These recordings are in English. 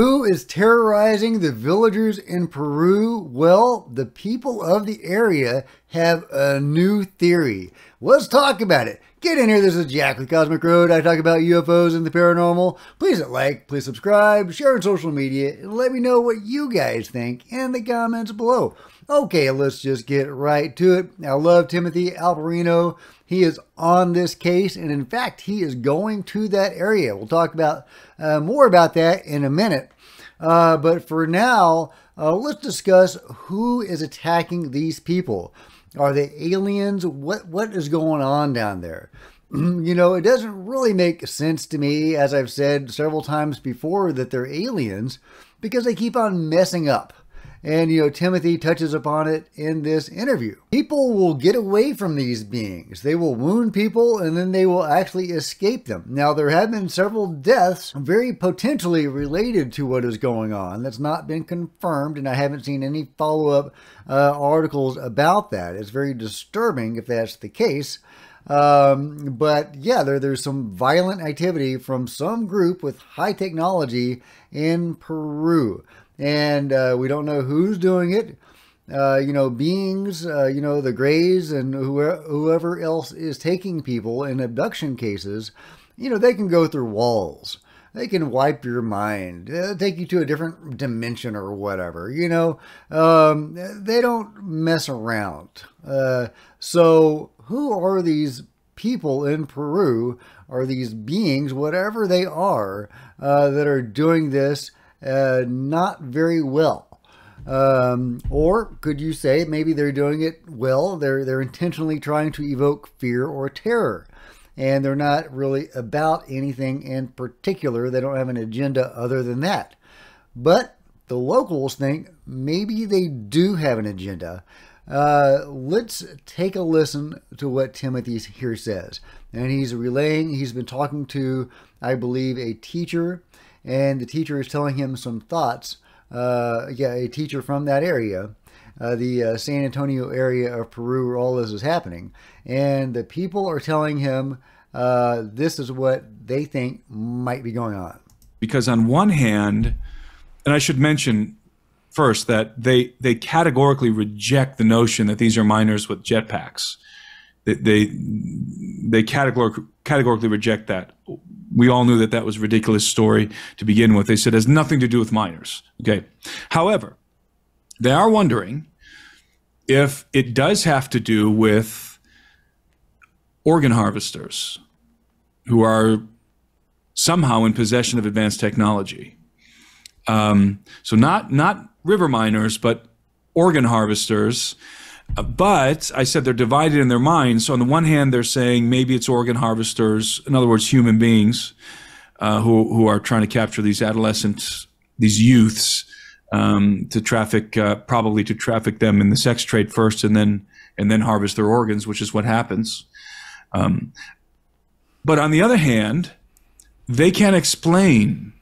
Who is terrorizing the villagers in Peru? Well, the people of the area have a new theory. Let's talk about it. Get in here. This is Jack with Cosmic Road. I talk about UFOs and the paranormal. Please hit like, please subscribe, share on social media, and let me know what you guys think in the comments below. Okay, let's just get right to it. I love Timothy Alberino. He is on this case, and in fact, he is going to that area. We'll talk about more about that in a minute. But for now, let's discuss who is attacking these people. Are they aliens? What is going on down there? You know, it doesn't really make sense to me, as I've said several times before, that they're aliens because they keep on messing up. And, you know, Timothy touches upon it in this interview. People will get away from these beings. They will wound people and then they will actually escape them. Now, there have been several deaths very potentially related to what is going on. That's not been confirmed, and I haven't seen any follow-up articles about that. It's very disturbing if that's the case. But yeah, there's some violent activity from some group with high technology in Peru. And we don't know who's doing it. You know, beings, you know, the Greys and whoever else is taking people in abduction cases, you know, they can go through walls. They can wipe your mind. They'll take you to a different dimension or whatever, you know. They don't mess around. So who are these people in Peru, or these beings, whatever they are, that are doing this? Not very well. Or could you say maybe they're doing it well? They're intentionally trying to evoke fear or terror, and they're not really about anything in particular. They don't have an agenda other than that. But the locals think maybe they do have an agenda. Let's take a listen to what Timothy here says. And he's relaying, he's been talking to, I believe, a teacher, and the teacher is telling him some thoughts. Yeah, a teacher from that area, the San Antonio area of Peru, where all this is happening. And the people are telling him this is what they think might be going on. Because on one hand, and I should mention first that they categorically reject the notion that these are miners with jetpacks. They categorically reject that. We all knew that that was a ridiculous story to begin with. They said it has nothing to do with miners. Okay. However, they are wondering if it does have to do with organ harvesters who are somehow in possession of advanced technology. So not river miners, but organ harvesters. But I said they're divided in their minds. So on the one hand, they're saying maybe it's organ harvesters, in other words, human beings who are trying to capture these adolescents, these youths, to traffic, probably to traffic them in the sex trade first, and then harvest their organs, which is what happens. But on the other hand, they can't explain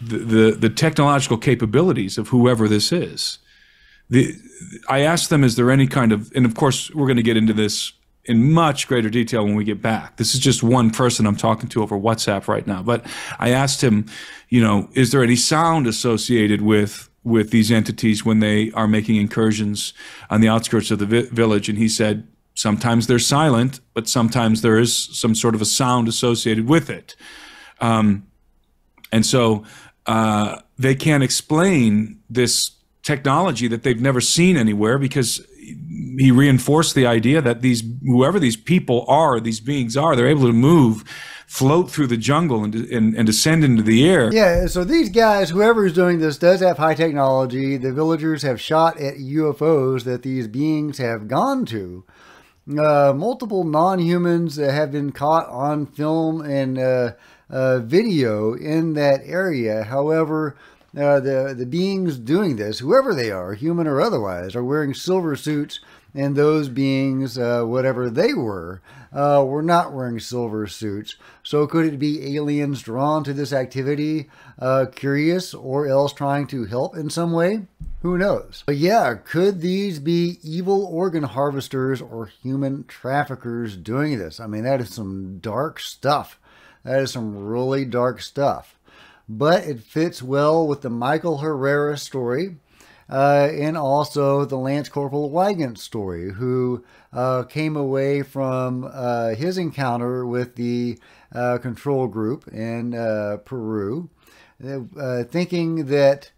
the technological capabilities of whoever this is. I asked them, is there any kind of, and of course, we're going to get into this in much greater detail when we get back. This is just one person I'm talking to over WhatsApp right now. But I asked him, you know, is there any sound associated with these entities when they are making incursions on the outskirts of the village? And he said, sometimes they're silent, but sometimes there is some sort of a sound associated with it. And so they can't explain this technology that they've never seen anywhere, because he reinforced the idea that these, whoever these people are, these beings are, they're able to move, float through the jungle, and descend into the air. Yeah, so these guys, whoever's doing this, does have high technology. The villagers have shot at UFOs that these beings have gone to. Multiple non-humans have been caught on film and video in that area. However, the beings doing this, whoever they are, human or otherwise, are wearing silver suits, and those beings, whatever they were not wearing silver suits. So could it be aliens drawn to this activity, curious, or else trying to help in some way? Who knows? But yeah, could these be evil organ harvesters or human traffickers doing this? I mean, that is some dark stuff. That is some really dark stuff. but it fits well with the Michael Herrera story and also the Lance Corporal Wagen story, who came away from his encounter with the control group in Peru, thinking that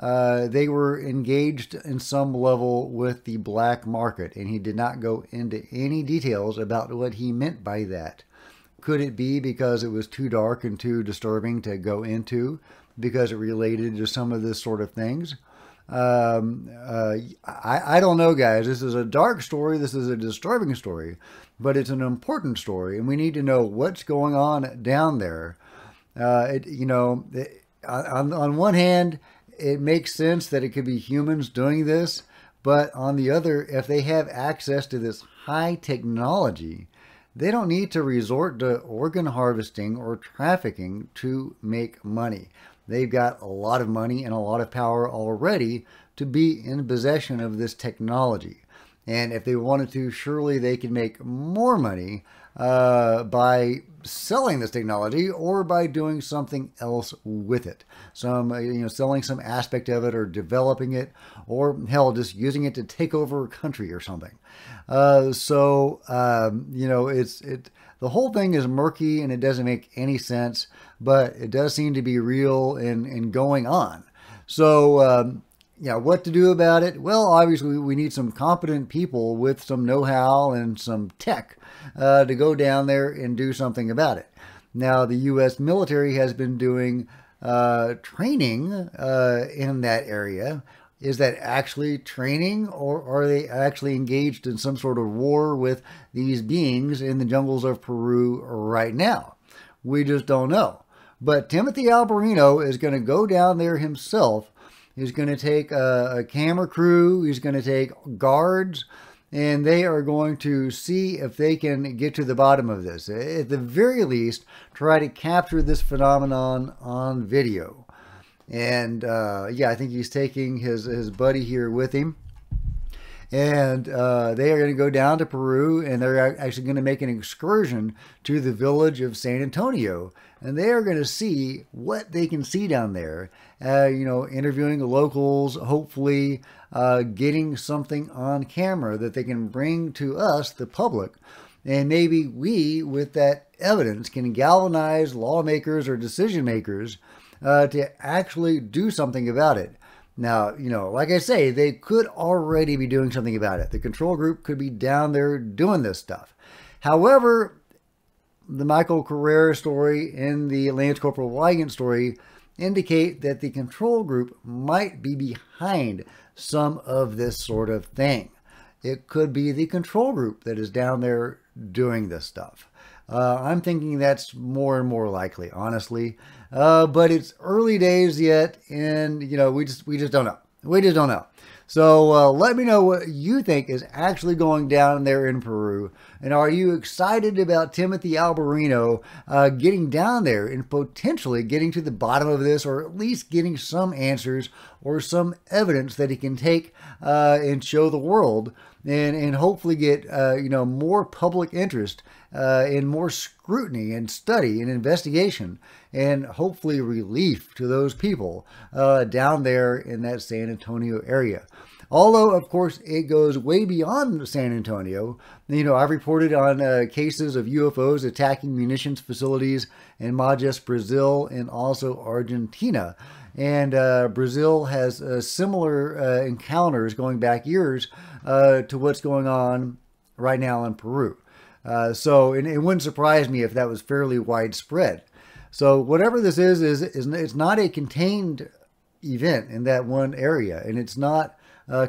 they were engaged in some level with the black market, and he did not go into any details about what he meant by that. Could it be because it was too dark and too disturbing to go into because it related to some of this sort of things? I don't know, guys. This is a dark story. This is a disturbing story, but it's an important story, and we need to know what's going on down there. On one hand, it makes sense that it could be humans doing this, but on the other, if they have access to this high technology, they don't need to resort to organ harvesting or trafficking to make money. They've got a lot of money and a lot of power already to be in possession of this technology. And if they wanted to, surely they could make more money by selling this technology or by doing something else with it. Selling some aspect of it or developing it, or hell, just using it to take over a country or something. The whole thing is murky and it doesn't make any sense, but it does seem to be real and going on. So, yeah, what to do about it? Well, obviously we need some competent people with some know-how and some tech to go down there and do something about it. Now, the U.S. military has been doing training in that area. Is that actually training, or are they actually engaged in some sort of war with these beings in the jungles of Peru right now? We just don't know. But Timothy Alberino is going to go down there himself. He's going to take a camera crew, he's going to take guards, and they are going to see if they can get to the bottom of this. At the very least, try to capture this phenomenon on video. And yeah, I think he's taking his buddy here with him. And they are going to go down to Peru, and they're actually going to make an excursion to the village of San Antonio. And they are going to see what they can see down there, interviewing the locals, hopefully getting something on camera that they can bring to us, the public. And maybe we, with that evidence, can galvanize lawmakers or decision makers to actually do something about it. Now, like I say, they could already be doing something about it. The control group could be down there doing this stuff. However, the Michael Herrera story and the Lance Corporal Wagen story indicate that the control group might be behind some of this sort of thing. It could be the control group that is down there doing this stuff. I'm thinking that's more and more likely, honestly. But it's early days yet, and we just don't know. We just don't know. So let me know what you think is actually going down there in Peru, and are you excited about Timothy Alberino getting down there and potentially getting to the bottom of this, or at least getting some answers or some evidence that he can take and show the world, and hopefully get more public interest and more scrutiny and study and investigation, and hopefully relief to those people down there in that San Antonio area. Although, of course, it goes way beyond San Antonio. I've reported on cases of UFOs attacking munitions facilities in Majes, Brazil, and also Argentina. And Brazil has similar encounters going back years to what's going on right now in Peru. And it wouldn't surprise me if that was fairly widespread. So whatever this is it's not a contained event in that one area, and it's not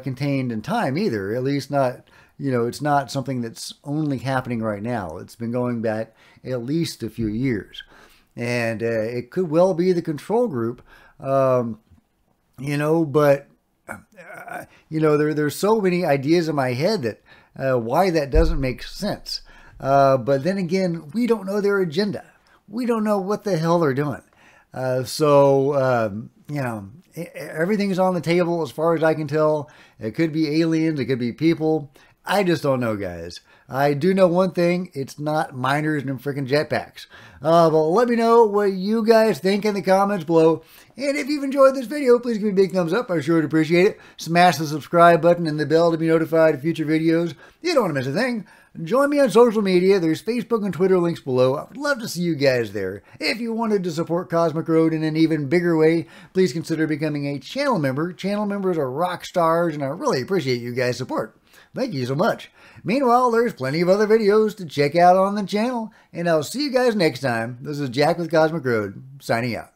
contained in time either, at least not, it's not something that's only happening right now. It's been going back at least a few years, and it could well be the control group, but there's so many ideas in my head that why that doesn't make sense, but then again, we don't know their agenda. We don't know what the hell they're doing. Everything's on the table as far as I can tell. It could be aliens, it could be people. I just don't know, guys. I do know one thing. It's not miners and freaking jetpacks. But let me know what you guys think in the comments below. And if you've enjoyed this video, please give me a big thumbs up. I sure would appreciate it. Smash the subscribe button and the bell to be notified of future videos. You don't want to miss a thing. Join me on social media. There's Facebook and Twitter links below. I would love to see you guys there. If you wanted to support Cosmic Road in an even bigger way, please consider becoming a channel member. Channel members are rock stars, and I really appreciate you guys' support. Thank you so much. Meanwhile, there's plenty of other videos to check out on the channel, and I'll see you guys next time. This is Jack with Cosmic Road, signing out.